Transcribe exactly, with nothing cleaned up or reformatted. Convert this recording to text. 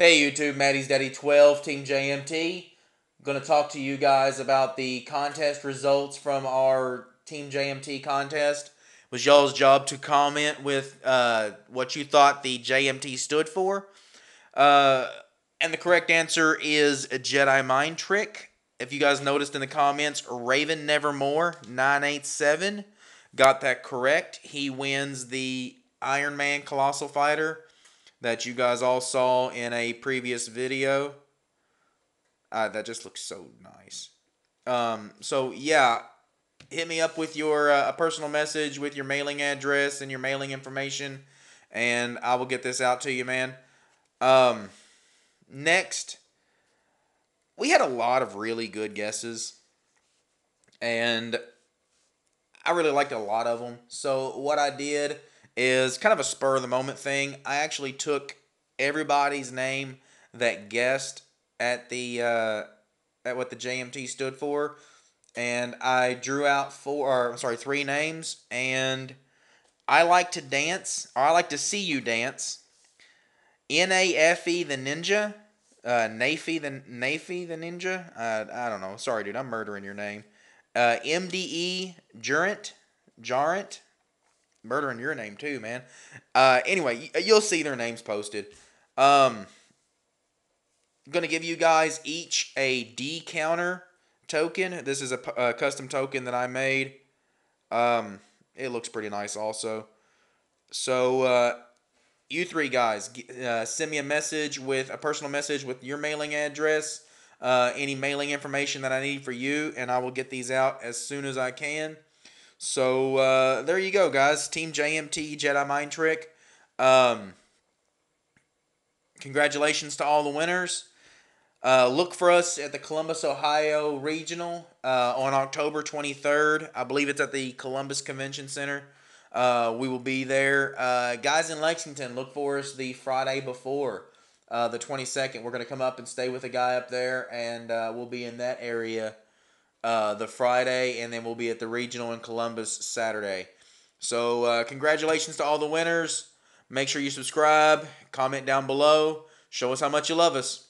Hey YouTube, Maddy's Daddy twelve, Team J M T. I'm going to talk to you guys about the contest results from our Team J M T contest. It was y'all's job to comment with uh, what you thought the J M T stood for. Uh, and the correct answer is a Jedi Mind Trick. If you guys noticed in the comments, Raven Nevermore nine eight seven got that correct. He wins the Iron Man Colossal Fighter that you guys all saw in a previous video. Uh, that just looks so nice. Um, so, yeah. Hit me up with your uh, a personal message with your mailing address and your mailing information, and I will get this out to you, man. Um, next, we had a lot of really good guesses, and I really liked a lot of them. So, what I did is kind of a spur of the moment thing. I actually took everybody's name that guessed at the uh, at what the J M T stood for, and I drew out four, or I'm sorry, three names. And I like to dance, or I like to see you dance. N A F E the ninja, uh, Nafy the Nafy the ninja. Uh, I don't know. Sorry, dude, I'm murdering your name. Uh, M D E Jurent Jarrant. Murdering your name too, man. Uh, anyway, you'll see their names posted. Um, I'm going to give you guys each a D-counter token. This is a, a custom token that I made. Um, it looks pretty nice also. So, uh, you three guys, uh, send me a message with, a personal message with your mailing address, uh, any mailing information that I need for you, and I will get these out as soon as I can. So, uh, there you go, guys. Team J M T, Jedi Mind Trick. Um, congratulations to all the winners. Uh, look for us at the Columbus, Ohio Regional uh, on October twenty-third. I believe it's at the Columbus Convention Center. Uh, we will be there. Uh, guys in Lexington, look for us the Friday before uh, the twenty-second. We're going to come up and stay with a guy up there, and uh, we'll be in that area Uh, the Friday, and then we'll be at the regional in Columbus Saturday. So uh, congratulations to all the winners. Make sure you subscribe, comment down below, show us how much you love us.